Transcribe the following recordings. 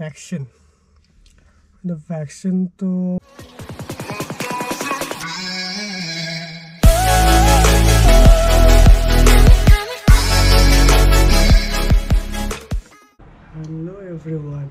Vaccine. Vaccine तो hello everyone,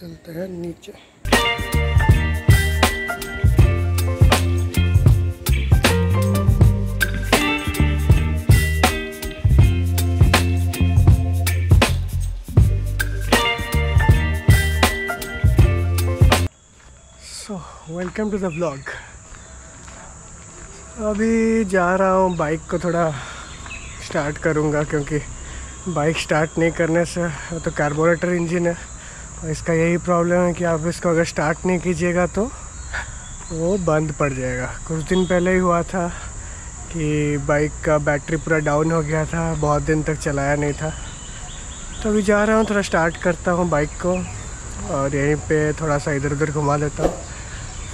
चलते हैं नीचे। Welcome to the vlog. अभी जा रहा हूँ, बाइक को थोड़ा स्टार्ट करूँगा क्योंकि बाइक स्टार्ट नहीं करने से, तो कार्बोरेटर इंजन है और इसका यही प्रॉब्लम है कि आप इसको अगर स्टार्ट नहीं कीजिएगा तो वो बंद पड़ जाएगा। कुछ दिन पहले ही हुआ था कि बाइक का बैटरी पूरा डाउन हो गया था, बहुत दिन तक चलाया नहीं था। तो अभी जा रहा हूँ, थोड़ा स्टार्ट करता हूँ बाइक को और यहीं पे थोड़ा सा इधर उधर घुमा देता हूँ,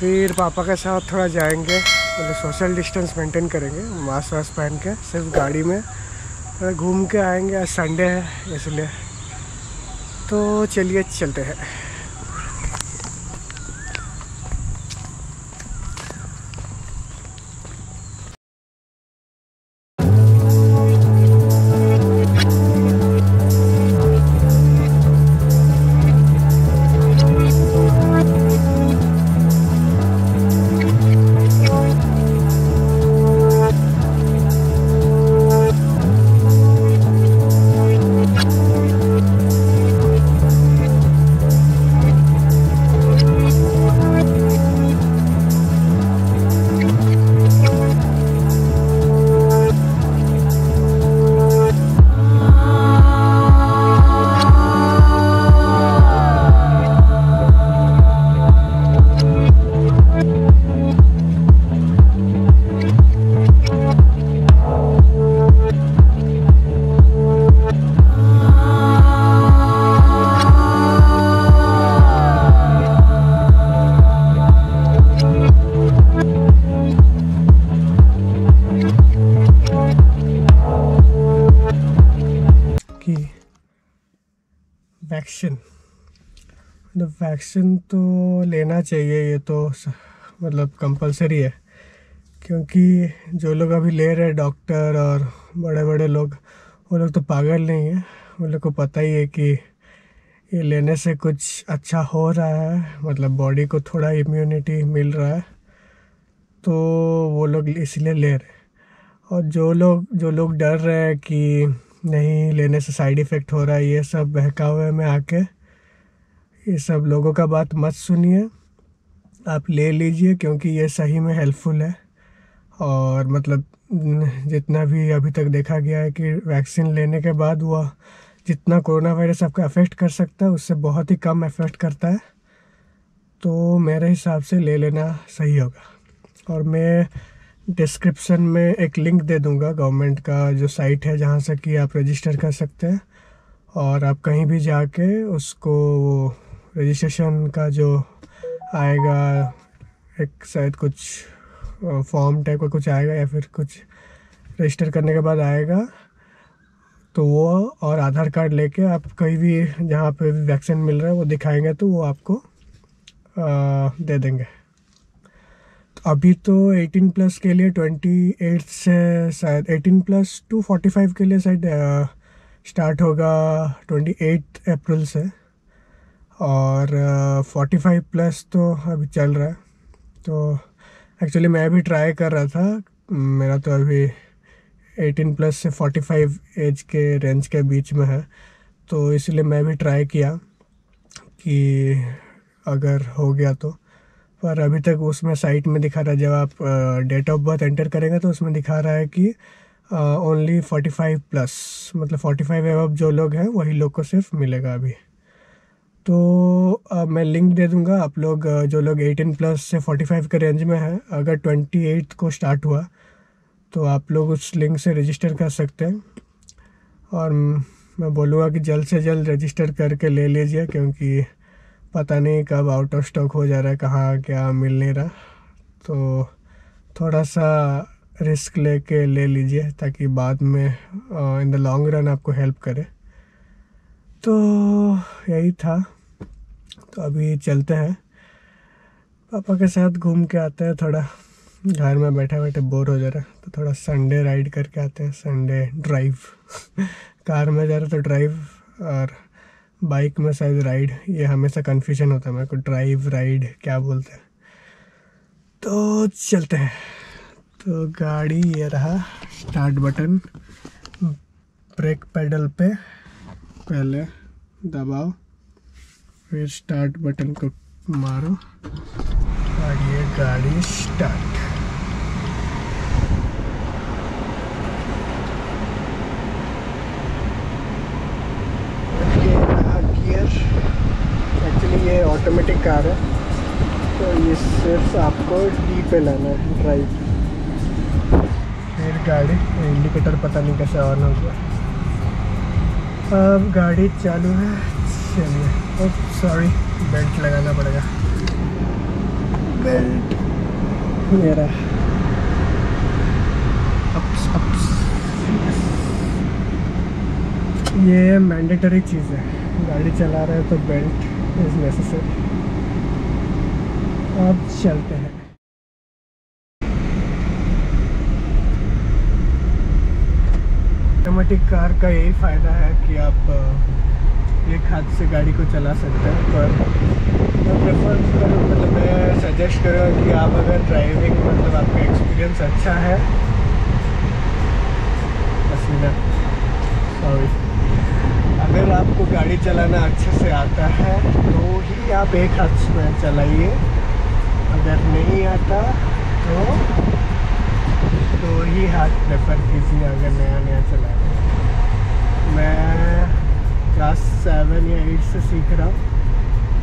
फिर पापा के साथ थोड़ा जाएंगे, मतलब सोशल डिस्टेंस मेंटेन करेंगे, मास्क वास्क पहन के सिर्फ गाड़ी में घूम के आएंगे। आज संडे है इसलिए। तो चलिए चलते हैं। वैक्सीन, वैक्सीन तो लेना चाहिए, ये तो मतलब कंपलसरी है, क्योंकि जो लोग अभी ले रहे हैं डॉक्टर और बड़े बड़े लोग, वो लोग तो पागल नहीं है। उन लोग को पता ही है कि ये लेने से कुछ अच्छा हो रहा है, मतलब बॉडी को थोड़ा इम्यूनिटी मिल रहा है, तो वो लोग इसलिए ले रहे हैं। और जो लोग डर रहे हैं कि नहीं लेने से साइड इफ़ेक्ट हो रहा है, ये सब बहकावे में आके ये सब लोगों का बात मत सुनिए। आप ले लीजिए क्योंकि ये सही में हेल्पफुल है। और मतलब जितना भी अभी तक देखा गया है कि वैक्सीन लेने के बाद वो जितना कोरोना वायरस आपको अफेक्ट कर सकता है उससे बहुत ही कम अफेक्ट करता है, तो मेरे हिसाब से ले लेना सही होगा। और मैं डिस्क्रिप्शन में एक लिंक दे दूंगा गवर्नमेंट का जो साइट है, जहां से कि आप रजिस्टर कर सकते हैं और आप कहीं भी जाके उसको रजिस्ट्रेशन का जो आएगा, एक शायद कुछ फॉर्म टाइप का कुछ आएगा या फिर कुछ रजिस्टर करने के बाद आएगा, तो वो और आधार कार्ड लेके आप कहीं भी जहां पे वैक्सीन मिल रहा है वो दिखाएंगे तो वो आपको दे देंगे। अभी तो 18 प्लस के लिए 28 से शायद 18 प्लस 245 के लिए शायद स्टार्ट होगा 28 अप्रैल से, और 45 प्लस तो अभी चल रहा है। तो एक्चुअली मैं भी ट्राई कर रहा था, मेरा तो अभी 18 प्लस से 45 एज के रेंज के बीच में है, तो इसलिए मैं भी ट्राई किया कि अगर हो गया तो, पर अभी तक उसमें साइट में दिखा रहा है, जब आप डेट ऑफ बर्थ एंटर करेंगे तो उसमें दिखा रहा है कि ओनली 45 प्लस, मतलब 45 एबव जो लोग हैं वही लोग को सिर्फ मिलेगा अभी। तो मैं लिंक दे दूंगा, आप लोग जो लोग 18 प्लस से 45 के रेंज में हैं, अगर 28 को स्टार्ट हुआ तो आप लोग उस लिंक से रजिस्टर कर सकते हैं। और मैं बोलूँगा कि जल्द से जल्द रजिस्टर करके ले लीजिए क्योंकि पता नहीं कब आउट ऑफ स्टॉक हो जा रहा है, कहाँ क्या मिल नहीं रहा, तो थोड़ा सा रिस्क लेके ले लीजिए ताकि बाद में इन द लॉन्ग रन आपको हेल्प करे। तो यही था, तो अभी चलते हैं पापा के साथ घूम के आते हैं, थोड़ा घर में बैठे बैठे बोर हो जा रहा है तो थोड़ा संडे राइड करके आते हैं, संडे ड्राइव। कार में जा रहा तो ड्राइव और बाइक में शायद राइड, ये हमेशा कन्फ्यूजन होता है मेरे को, ड्राइव राइड क्या बोलते हैं। तो चलते हैं। तो गाड़ी ये रहा, स्टार्ट बटन ब्रेक पैडल पे पहले दबाओ, फिर स्टार्ट बटन को मारो और ये गाड़ी स्टार्ट। ये रहा गियर, एक्चुअली ये ऑटोमेटिक कार है तो ये सिर्फ आपको डी पे लाना है ड्राइव। फिर गाड़ी इंडिकेटर पता नहीं कैसे ऑन हो गया, अब गाड़ी चालू है। चलिए, ओह सॉरी, बेल्ट लगाना पड़ेगा, बेल्ट मेरा अप्स अप्स ये मैंडेटरी चीज़ है, गाड़ी चला रहे हो तो बेल्ट इज़ नेसेसरी। अब चलते हैं। ऑटोमेटिक कार का यही फ़ायदा है कि आप एक हाथ से गाड़ी को चला सकते हैं, पर मैं प्रेफर करूँ, मतलब मैं सजेस्ट करूँगा कि आप अगर ड्राइविंग मतलब आपका एक्सपीरियंस अच्छा है, सॉरी, अगर आपको गाड़ी चलाना अच्छे से आता है तो ही आप एक हाथ से चलाइए, अगर नहीं आता तो ही हाथ प्रेफर कीजिए अगर नया नया चला रहे। मैं क्लास 7 या 8 से सीख रहा हूँ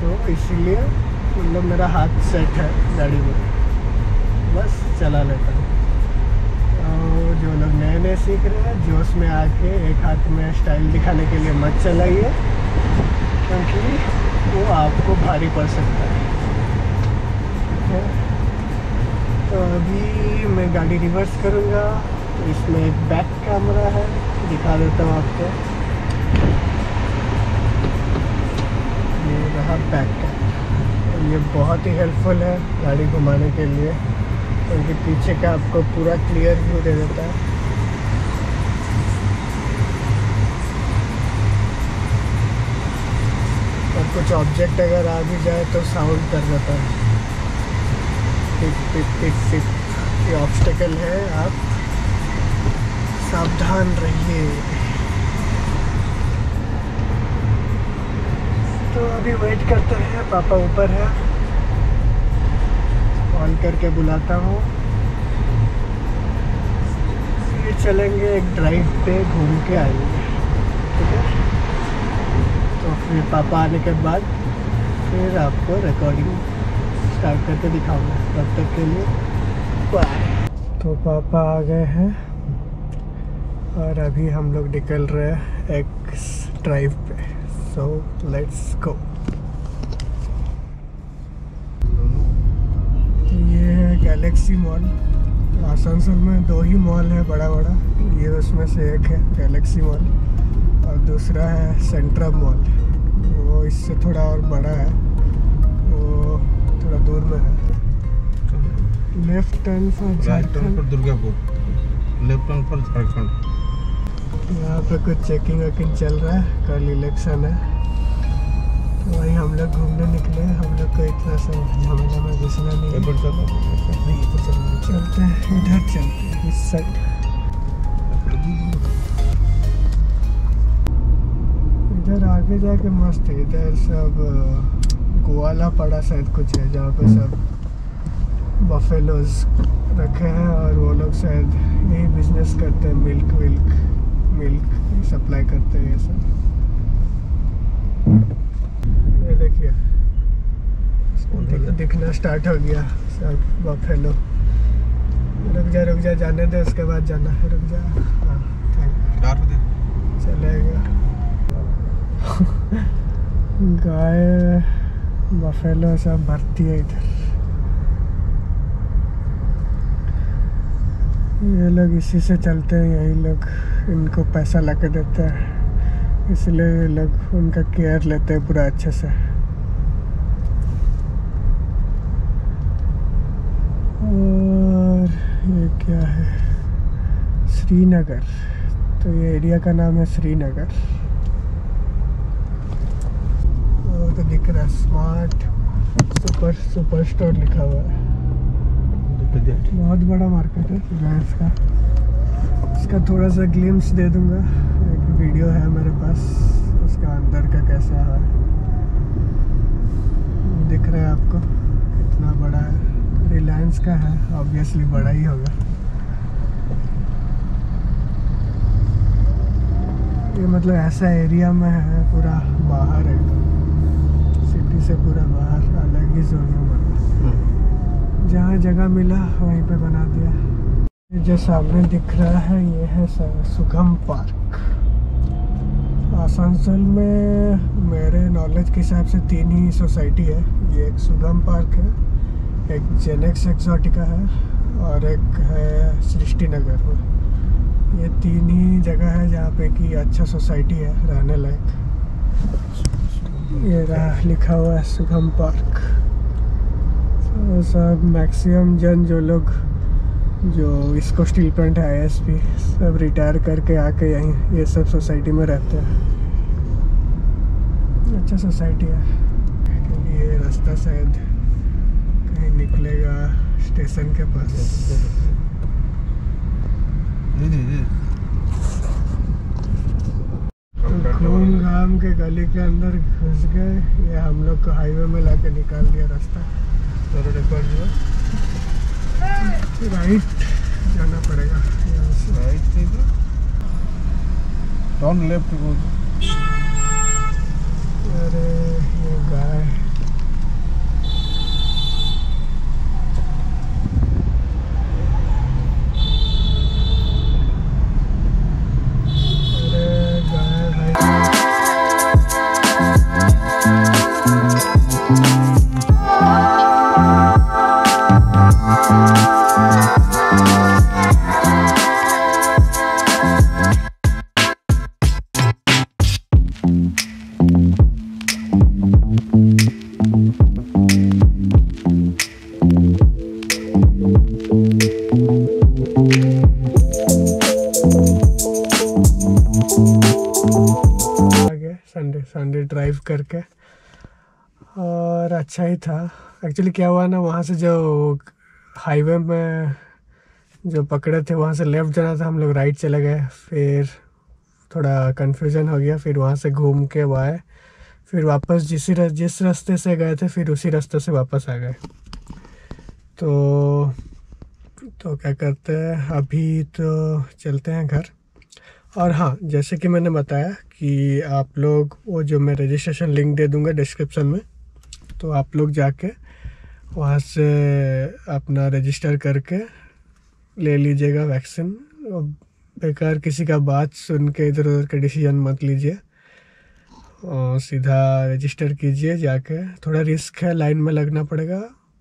तो इसीलिए मतलब मेरा हाथ सेट है गाड़ी में, बस चला लेता हूँ। तो जो लोग नए नए सीख रहे हैं, जोश में आके एक हाथ में स्टाइल दिखाने के लिए मत चलाइए क्योंकि वो आपको भारी पड़ सकता है। तो अभी मैं गाड़ी रिवर्स करूँगा, तो इसमें एक बैक कैमरा है, दिखा देता हूँ आपको। ये रहा बैक कैमरा, ये बहुत ही हेल्पफुल है गाड़ी घुमाने के लिए क्योंकि पीछे का आपको पूरा क्लियर व्यू दे देता है। और कुछ ऑब्जेक्ट अगर आ भी जाए तो साउंड कर देता है, ये ऑब्स्टेकल है, आप सावधान रहिए। तो अभी वेट करते हैं, पापा ऊपर है, कॉल करके बुलाता हूँ, फिर चलेंगे एक ड्राइव पे घूम के आएंगे, ठीक है। तो फिर पापा आने के बाद फिर आपको रिकॉर्डिंग स्टार्ट करके दिखाऊंगा, तब तक के लिए बाय। तो पापा आ गए हैं और अभी हम लोग निकल रहे हैं एक ड्राइव पे, सो लेट्स गो। ये है गैलेक्सी मॉल, आसनसोल में 2 ही मॉल है बड़ा बड़ा, ये उसमें से एक है गैलेक्सी मॉल और दूसरा है सेंट्रा मॉल, वो इससे थोड़ा और बड़ा है, वो थोड़ा दूर में है। Left turn for Jharkhand, Durgapur left turn for Jharkhand. यहाँ पे कुछ चेकिंग वेकिंग चल रहा है, कल इलेक्शन है तो वही हम लोग घूमने निकले, हम लोग को इतना सब झमेला में घुसना नहीं है। चलते हैं इधर, चलते हैं इस साइड। इधर आगे जाके मस्त है, इधर सब गोवाला पड़ा शायद कुछ है जहाँ पे सब बफेलोज रखे हैं और वो लोग शायद यही बिजनेस करते हैं, मिल्क सप्लाई करते हैं ये सब। ये देखिए दिखना स्टार्ट हो गया सब बफेलो। रुक जा जाने दे, उसके बाद जाना है, रुक जा, हाँ थैंक यू, चलेगा। गाय बफेलो सब भरती है इधर। ये लोग इसी से चलते हैं, यही लोग इनको पैसा ला के देते हैं, इसलिए ये लोग उनका केयर लेते हैं पूरा अच्छे से। और ये क्या है, श्रीनगर, तो ये एरिया का नाम है श्रीनगर। और तो दिख रहा है स्मार्ट सुपर स्टोर लिखा हुआ है, बहुत बड़ा मार्केट है गाइस का। इसका थोड़ा सा ग्लिम्स दे दूंगा, एक वीडियो है मेरे पास उसका अंदर का कैसा है। दिख रहा है आपको कितना बड़ा है, रिलायंस का है ऑब्वियसली, बड़ा ही होगा। ये मतलब ऐसा एरिया में है, पूरा बाहर है, सिटी से पूरा बाहर, अलग ही जोन में बना, जहाँ जगह मिला वहीं पे बना दिया। जो सामने दिख रहा है ये है सुगम पार्क। आसनसोल में मेरे नॉलेज के हिसाब से 3 ही सोसाइटी है, ये एक सुगम पार्क है, एक जेनेक्स एक्सोटिका है और एक है सृष्टि नगर में। ये 3 ही जगह है जहाँ पे कि अच्छा सोसाइटी है रहने लायक। ये रहा लिखा हुआ है सुगम पार्क। सब मैक्सिमम जन जो लोग जो इसको स्टील प्लांट है ISP सब रिटायर करके आके यहीं ये सब सोसाइटी में रहते हैं। अच्छा सोसाइटी है, क्योंकि ये रास्ता शायद कहीं निकलेगा स्टेशन के पास। घूम घाम के गली के अंदर घुस गए, ये हम लोग को हाईवे में लाके निकाल दिया रास्ता। राइट जाना पड़ेगा यहाँ से, राइट टर्न लेफ्ट। अरे ये गाय, संडे ड्राइव करके, और अच्छा ही था। एक्चुअली क्या हुआ ना, वहाँ से जो हाईवे में जो पकड़े थे वहाँ से लेफ़्ट जाना था, हम लोग राइट चले गए, फिर थोड़ा कन्फ्यूजन हो गया, फिर वहाँ से घूम के आए, फिर वापस जिस रास्ते से गए थे फिर उसी रास्ते से वापस आ गए। तो क्या करते हैं, अभी तो चलते हैं घर। और हाँ, जैसे कि मैंने बताया कि आप लोग वो जो मैं रजिस्ट्रेशन लिंक दे दूँगा डिस्क्रिप्शन में, तो आप लोग जाके वहाँ से अपना रजिस्टर करके ले लीजिएगा वैक्सीन। बेकार किसी का बात सुन के इधर उधर का डिसीजन मत लीजिए, और सीधा रजिस्टर कीजिए जाके। थोड़ा रिस्क है, लाइन में लगना पड़ेगा,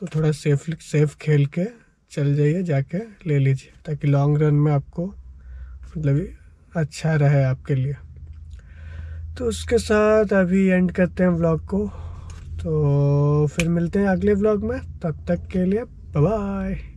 तो थोड़ा सेफ खेल के चल जाइए, जाके ले लीजिए, ताकि लॉन्ग रन में आपको मतलब अच्छा रहे आपके लिए। तो उसके साथ अभी एंड करते हैं व्लॉग को, तो फिर मिलते हैं अगले व्लॉग में, तब तक के लिए बाय बाय।